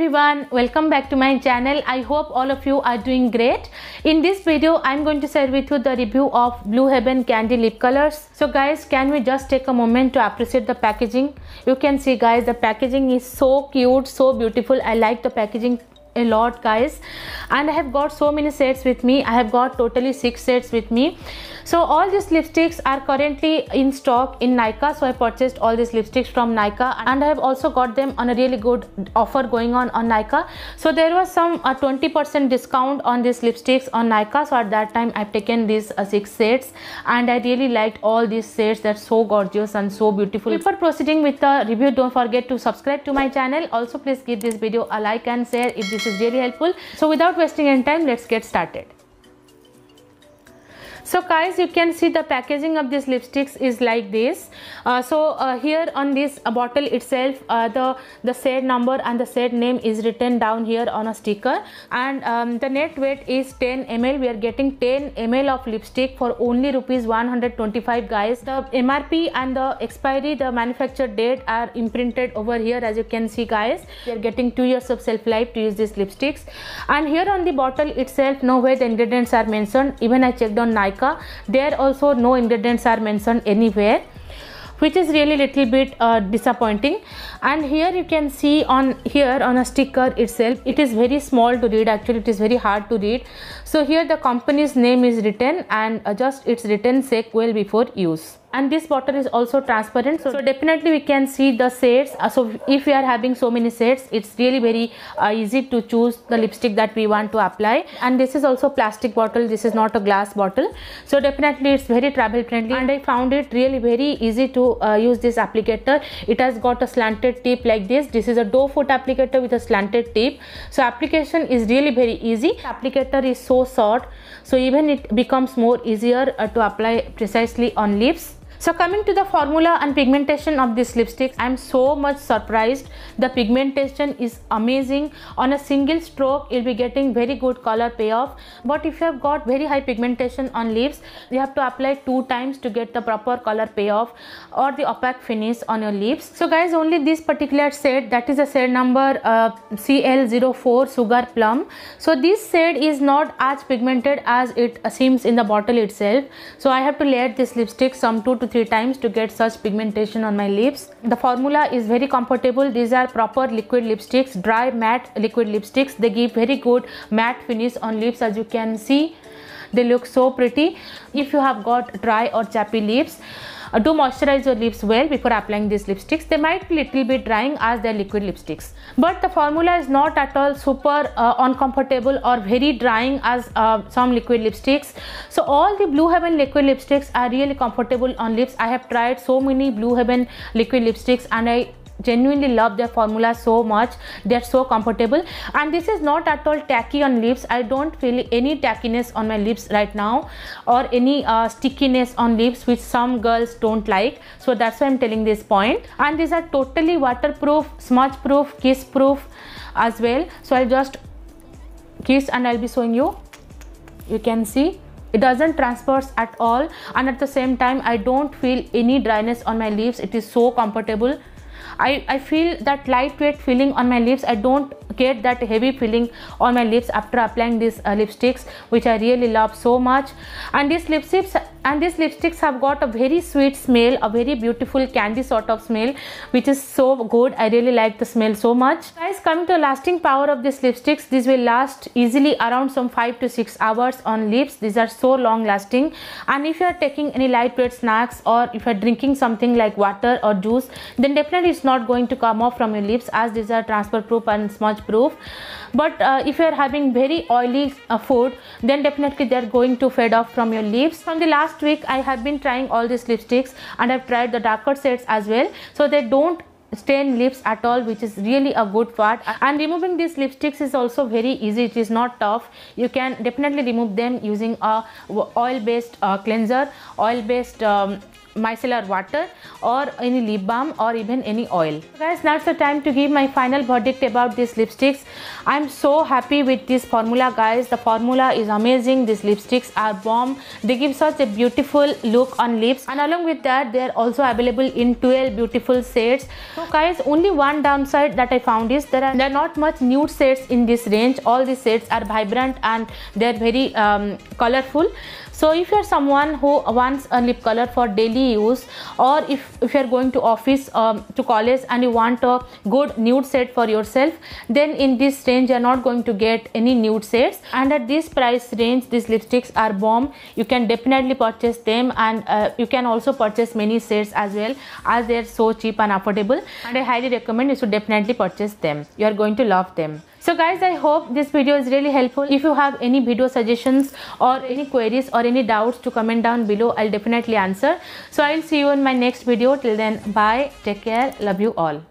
everyone, welcome back to my channel. I hope all of you are doing great. In this video I'm going to share with you the review of Blue Heaven candy lip colors. So guys, can we just take a moment to appreciate the packaging? You can see guys, the packaging is so cute, so beautiful. I like the packaging a lot guys, and I have got so many sets with me. I have got totally 6 sets with me. So all these lipsticks are currently in stock in Nykaa, so I purchased all these lipsticks from Nykaa, and I have also got them on a really good offer going on Nykaa. So there was some 20% discount on these lipsticks on Nykaa, so at that time I've taken these 6 sets, and I really liked all these sets. They're so gorgeous and so beautiful. Before proceeding with the review, don't forget to subscribe to my channel. Also please give this video a like and share if this is really helpful. So without wasting any time, let's get started. So guys, you can see the packaging of these lipsticks is like this. Here on this bottle itself, the shade number and the shade name is written down here on a sticker, and the net weight is 10 ml. We are getting 10 ml of lipstick for only ₹125 guys. The MRP and the expiry, the manufacture date are imprinted over here, as you can see guys. We are getting 2 years of shelf life to use these lipsticks, and here on the bottle itself nowhere the ingredients are mentioned. Even I checked on Nykaa, there also no ingredients are mentioned anywhere, which is really little bit disappointing. And here you can see on a sticker itself, it is very small to read. Actually it is very hard to read. So here the company's name is written, and just it's written shake well before use. And this bottle is also transparent, so definitely we can see the shades. So if we are having so many shades, it's really very easy to choose the lipstick that we want to apply. And this is also plastic bottle, this is not a glass bottle, so definitely it's very travel friendly. And I found it really very easy to use this applicator. It has got a slanted tip like this. This is a doe foot applicator with a slanted tip, so application is really very easy. Applicator is so short, so even it becomes more easier to apply precisely on lips. So coming to the formula and pigmentation of this lipstick, I am so much surprised. The pigmentation is amazing. On a single stroke you'll be getting very good color payoff, but if you have got very high pigmentation on lips, you have to apply 2 times to get the proper color payoff or the opaque finish on your lips. So guys, only this particular shade, that is the shade number CL04 Sugar Plum. So this shade is not as pigmented as it seems in the bottle itself, so I have to layer this lipstick some 2 to 3 times to get such pigmentation on my lips. The formula is very comfortable. These are proper liquid lipsticks, dry matte liquid lipsticks. They give very good matte finish on lips. As you can see, they look so pretty. If you have got dry or chappy lips, do moisturize your lips well before applying these lipsticks. They might be little bit drying as they're liquid lipsticks, but the formula is not at all super uncomfortable or very drying as some liquid lipsticks. So all the Blue Heaven liquid lipsticks are really comfortable on lips. I have tried so many Blue Heaven liquid lipsticks, and I genuinely love their formula so much. They're so comfortable, and this is not at all tacky on lips. I don't feel any tackiness on my lips right now, or any stickiness on lips, which some girls don't like. So that's why I'm telling this point. And these are totally waterproof, smudge proof, kiss proof as well. So I'll just kiss and I'll be showing you. You can see it doesn't transperse at all, and at the same time I don't feel any dryness on my lips. It is so comfortable. I feel that lightweight feeling on my lips. I don't get that heavy feeling on my lips after applying these lipsticks, which I really love so much. And these lipsticks have got a very sweet smell, a very beautiful candy sort of smell, which is so good. I really like the smell so much. Guys, coming to the lasting power of these lipsticks, these will last easily around some 5 to 6 hours on lips. These are so long lasting, and if you are taking any lightweight snacks, or if you are drinking something like water or juice, then definitely it's not going to come off from your lips, as these are transfer proof and smudge proof. But if you are having very oily food, then definitely they're going to fade off from your lips. From the last week I have been trying all these lipsticks, and I've tried the darker shades as well, so they don't stain lips at all, which is really a good part. And removing these lipsticks is also very easy. It is not tough. You can definitely remove them using a oil based cleanser, oil based micellar water or any lip balm or even any oil. So guys, now's the time to give my final verdict about these lipsticks. I'm so happy with this formula, guys. The formula is amazing. These lipsticks are bomb. They give such a beautiful look on lips, and along with that they are also available in 12 beautiful shades. So guys, only one downside that I found is there are not much nude shades in this range. All the shades are vibrant and they're very colorful. So if you're someone who wants a lip color for daily use, or if you're going to office, to college, and you want a good nude shade for yourself, then in this range you're not going to get any nude shades. And at this price range, these lipsticks are bomb. You can definitely purchase them, and you can also purchase many shades as well, as they're so cheap and affordable. And I highly recommend you should definitely purchase them. You're going to love them. So guys, I hope this video is really helpful. If you have any video suggestions or any queries or any doubts, to comment down below. I'll definitely answer. So I'll see you in my next video. Till then, bye, take care, love you all.